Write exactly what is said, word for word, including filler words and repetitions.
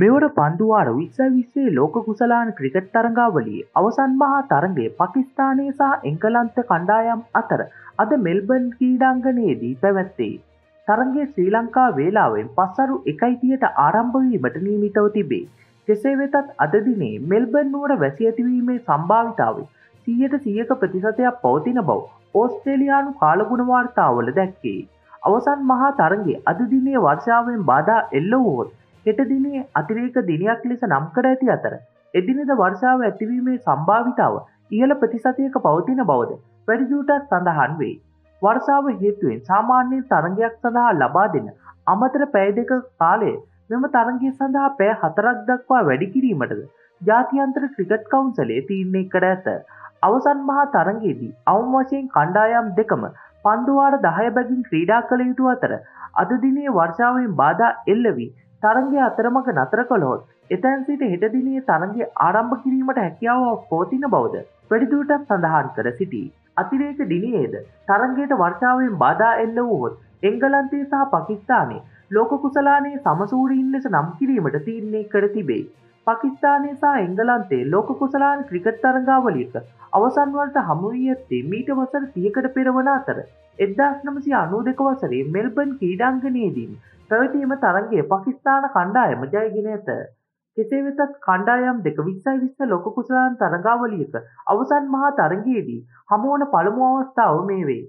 මෙවර පන්දුවාර විස්සවිස්සේ ලෝක කුසලාන ක්‍රිකට් තරගාවලියේ අවසන් මහා තරගයේ පාකිස්තානය සහ එංගලන්ත කණ්ඩායම් අතර අද මෙල්බන් ක්‍රීඩාංගණයේදී පැවැත්තේ. තරගයේ ශ්‍රී ලංකා වේලාවෙන් පස්වරු එකයි තිහට ආරම්භ වීමට නියමිතව තිබේ. කෙසේ වෙතත් අද දිනේ මෙල්බන් නුවර වැසි ඇතිවීමේ සම්භාවිතාවය සියයට සියක ප්‍රතිශතයක් පවතින බව ඕස්ට්‍රේලියානු කාලගුණ වාර්තාවල දැක්කේ. අවසන් මහා තරගයේ අද දිනේ වර්ෂාවෙන් බාධා එල්ල වුවොත් හෙට දිනේ අතිරේක දිනයක් ලෙස නම් කර ඇති අතර එදිනෙද වර්ෂාව ඇතිවීමේ සම්භාවිතාව ඉහළ ප්‍රතිශතයක පවතින බවද වැඩිදුරටත් සඳහන් වේ. වර්ෂාව හේතුවෙන් සාමාන්‍ය තරගයක් සඳහා ලබා දෙන අමතර පැය දෙක කාලයේ මෙම තරගය සඳහා පැය හතරක් දක්වා වැඩි කිරීමටද ජාත්‍යන්තර ක්‍රිකට් කවුන්සලය තීරණය කර ඇත. අවසන් මහා තරගයේදී අවම වශයෙන් කණ්ඩායම් දෙකම පන්දුවාර දහය බැගින් ක්‍රීඩා කළ යුතු අතර අද දිනේ වර්ෂාවෙන් බාධා එල්ල වී තරගය අතරමඟ නතර කළොත් එතැන් සිට හෙට දිනේ තරගය ආරම්භ කිරීමට හැකියාව පවතින බවද වැඩිදුරටත් සඳහන් කර සිටී. අතිරේක දිනයේද තරගයට වර්ෂාවෙන් බාධා එල්ල වුවොත් එංගලන්තය සහ පාකිස්තානයේ ලෝක කුසලානයේ සමසූරීන් ලෙස නම් කිරීමට තීරණය කර තිබේ. පාකිස්තානය සහ එංගලන්තයේ ලෝක කුසලාන ක්‍රිකට් තරගාවලියක අවසන් වලට හමු වී ඇත්තේ මීට වසර තිහකට පෙර වන අතර එක්දහස් නවසිය අනූ දෙක වසරේ මෙල්බන් ක්‍රීඩාංගණයේදී පැවතීම තරගයේ පාකිස්තාන කණ්ඩායම ජයගෙන ඇත. කෙසේ වෙතත් කණ්ඩායම් දෙක විස්සයි විස්ස ලෝක කුසලාන තරගාවලියක අවසන් මහා තරගයේදී හමුවන පළමු අවස්ථාව මේ වේ.